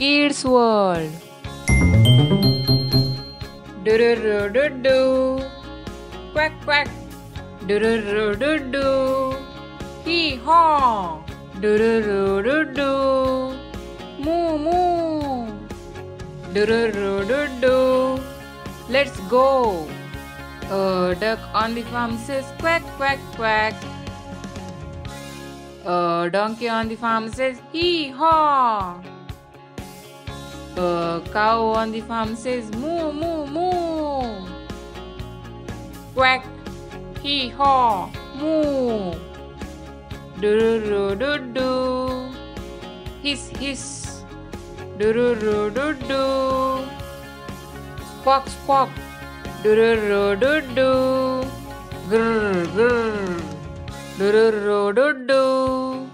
Kids World. Do-do-do-do-do. Quack, quack. Do-do-do-do-do. Hee-haw. Do-do-do-do-do. Moo-moo. Do-do-do-do-do. Let's go. A duck on the farm says quack, quack, quack. A donkey on the farm says hee-haw. A cow on the farm says moo, moo, moo. Quack, hee-haw, moo. Do-do-do-do-do. Hiss, hiss. Do-do-do-do-do. Squawk, squawk. Do-do-do-do-do. Grr, grr. Do-do-do-do-do.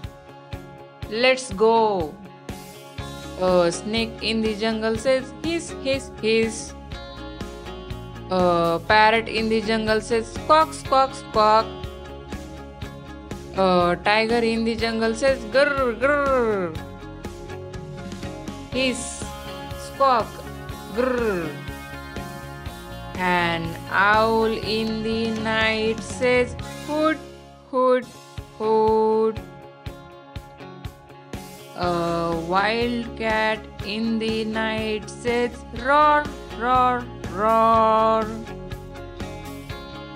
Let's go. A snake in the jungle says hiss, hiss, hiss. A parrot in the jungle says squawk, squawk, squawk. A tiger in the jungle says grr, grr. Hiss, squawk, grr. An owl in the night says hoot, hoot, hoot. A wildcat in the night says roar, roar, roar.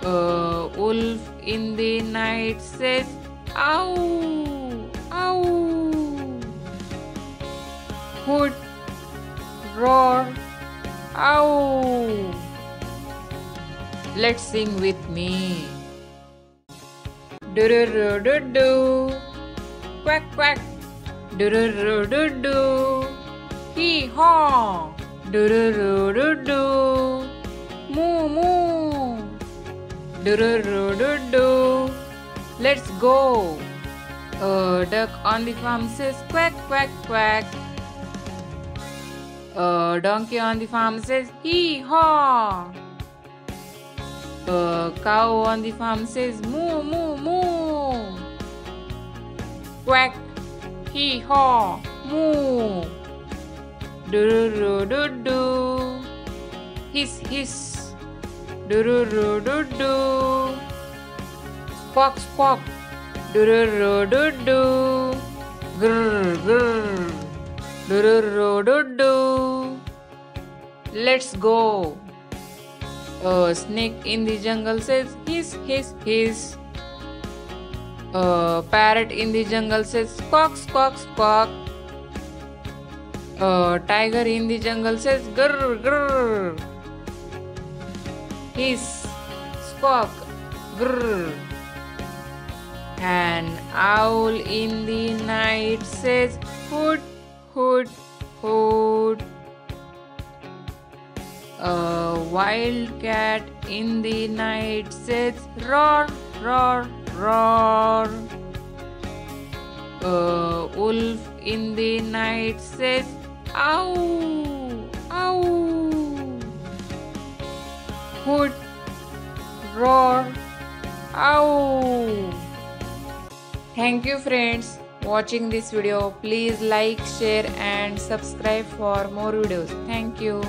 A wolf in the night says ow, ow. Hoot, roar, ow. Let's sing with me. Do-do-do-do-do. Quack, quack. Do-do-do-do-do. Hee-haw. Do-do-do-do-do. Moo-moo. Do-do-do-do-do. Let's go. A duck on the farm says quack, quack, quack. A donkey on the farm says hee-haw. A cow on the farm says moo, moo, moo. Quack. Hee-haw, moo. Do-do-do-do-do. Hiss, hiss. Do-do-do-do-do. Squawk, squawk. Do-do-do-do-do. Grr, grr. Do-do-do-do-do. Let's go. A snake in the jungle says hiss, hiss, hiss. A parrot in the jungle says squawk, squawk, squawk. A tiger in the jungle says grr, grr. Hiss, squawk, grr. An owl in the night says hoot, hoot, hoot. A wildcat in the night says roar, roar, roar. A wolf in the night says ow, ow. Hoot, roar, ow. Thank you friends watching this video. Please like, share and subscribe for more videos. Thank you.